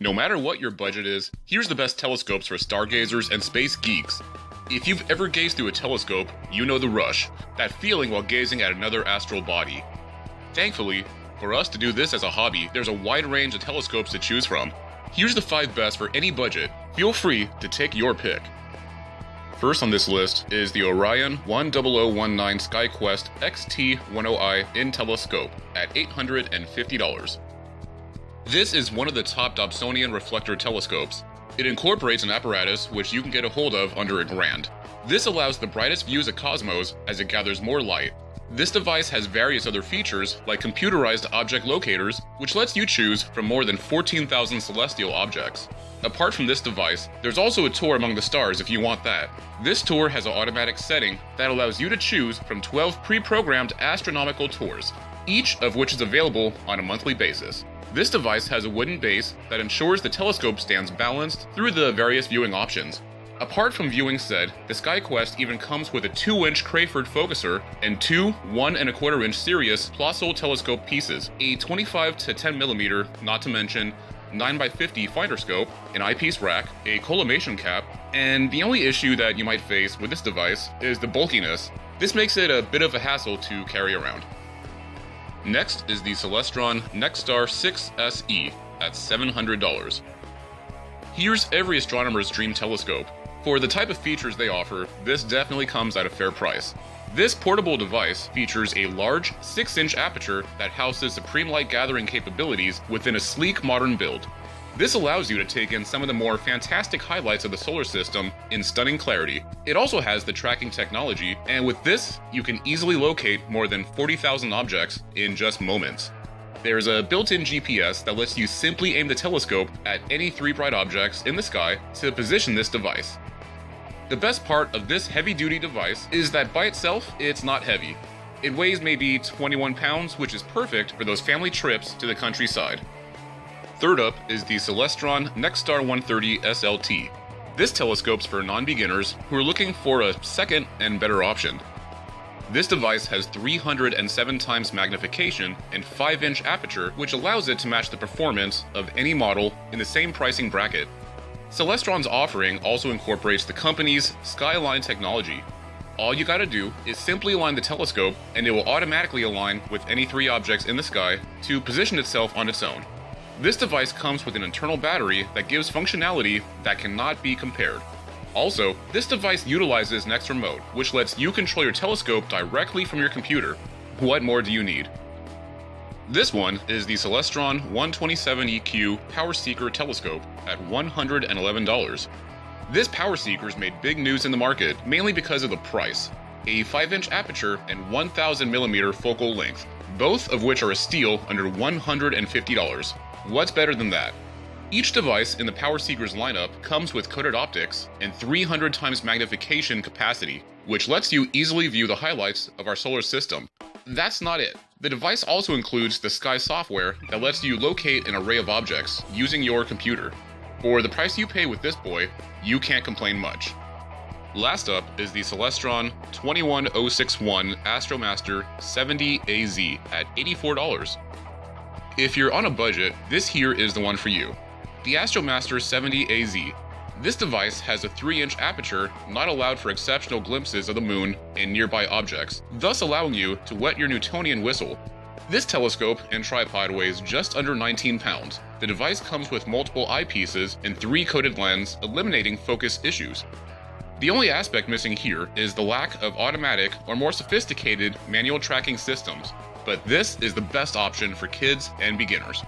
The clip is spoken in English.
No matter what your budget is, here's the best telescopes for stargazers and space geeks. If you've ever gazed through a telescope, you know the rush, that feeling while gazing at another astral body. Thankfully, for us to do this as a hobby, there's a wide range of telescopes to choose from. Here's the 5 best for any budget. Feel free to take your pick. First on this list is the Orion 10019 SkyQuest XT10i IntelliScope at $850. This is one of the top Dobsonian reflector telescopes. It incorporates an apparatus which you can get a hold of under $1,000. This allows the brightest views of cosmos as it gathers more light. This device has various other features like computerized object locators, which lets you choose from more than 14,000 celestial objects. Apart from this device, there's also a tour among the stars if you want that. This tour has an automatic setting that allows you to choose from 12 pre-programmed astronomical tours, each of which is available on a monthly basis. This device has a wooden base that ensures the telescope stands balanced through the various viewing options. Apart from viewing said, the SkyQuest even comes with a 2-inch Crayford focuser and 2 1.25-inch Sirius Plössl telescope pieces, a 25 to 10 mm, not to mention 9x50 finder scope, an eyepiece rack, a collimation cap, and the only issue that you might face with this device is the bulkiness. This makes it a bit of a hassle to carry around. Next is the Celestron NexStar 6SE at $700. Here's every astronomer's dream telescope. For the type of features they offer, this definitely comes at a fair price. This portable device features a large 6-inch aperture that houses supreme light gathering capabilities within a sleek modern build. This allows you to take in some of the more fantastic highlights of the solar system in stunning clarity. It also has the tracking technology, and with this, you can easily locate more than 40,000 objects in just moments. There's a built-in GPS that lets you simply aim the telescope at any 3 bright objects in the sky to position this device. The best part of this heavy-duty device is that by itself, it's not heavy. It weighs maybe 21 pounds, which is perfect for those family trips to the countryside. Third up is the Celestron NexStar 130 SLT. This telescope's for non-beginners who are looking for a second and better option. This device has 307 times magnification and 5-inch aperture, which allows it to match the performance of any model in the same pricing bracket. Celestron's offering also incorporates the company's Skyline technology. All you gotta do is simply align the telescope and it will automatically align with any 3 objects in the sky to position itself on its own. This device comes with an internal battery that gives functionality that cannot be compared. Also, this device utilizes Next Remote, which lets you control your telescope directly from your computer. What more do you need? This one is the Celestron 127EQ Power Seeker telescope at $111. This Power Seeker's made big news in the market, mainly because of the price. A 5-inch aperture and 1,000 mm focal length, both of which are a steal under $150. What's better than that? Each device in the Power Seeker's lineup comes with coated optics and 300 times magnification capacity, which lets you easily view the highlights of our solar system. That's not it. The device also includes the Sky software that lets you locate an array of objects using your computer. For the price you pay with this boy, you can't complain much. Last up is the Celestron 21061 AstroMaster 70AZ at $84. If you're on a budget, this here is the one for you. The AstroMaster 70AZ. This device has a 3-inch aperture not allowed for exceptional glimpses of the moon and nearby objects, thus allowing you to wet your Newtonian whistle. This telescope and tripod weighs just under 19 pounds. The device comes with multiple eyepieces and 3 coated lenses, eliminating focus issues. The only aspect missing here is the lack of automatic or more sophisticated manual tracking systems. But this is the best option for kids and beginners.